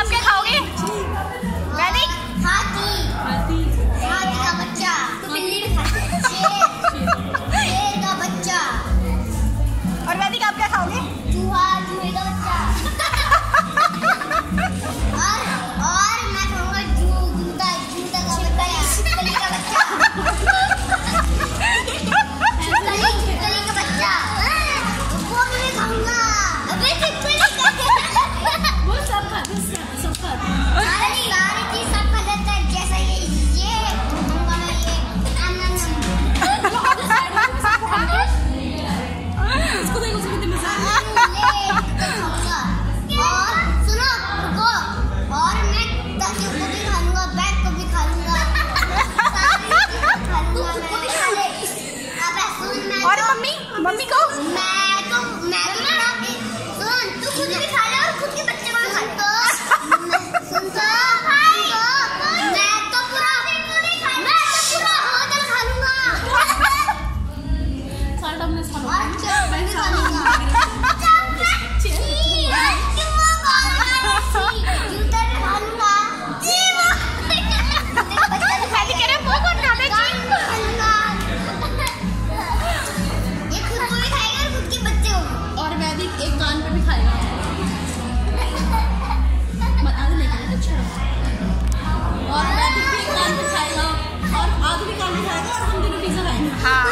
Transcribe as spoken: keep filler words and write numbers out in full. आपके खाओगे? रेडी? हाथी हाथी हाथी का बच्चा तो बिल्ली शेर का बच्चा। और रेडी का आप क्या खाओगे? चूहा चूहे का बच्चा। और और मैं खाऊंगा जूता जूता का बच्चा बिल्ली का बच्चा बिल्ली का बच्चा वो मैं खाऊंगा। अबे मम्मी को मैं तो मैं सुन तू खुद भी खा ले और खुद के बच्चे को खा ले। सुन तो भाई मैं तो पूरा मैं तो पूरा होटल खा लूंगा। सारा मैं खा लूंगा। जूता भी खा लूंगा। जी मैं कह रहे वो कौन खा लेगा? एक कान पे भी खाएगा। आगे नहीं खाएगा अच्छा। और मैं भी एक कान पे खाएगा और आगे भी कान पे खाएगा और हम दोनों पिज़्ज़ा खाएंगे। हाँ।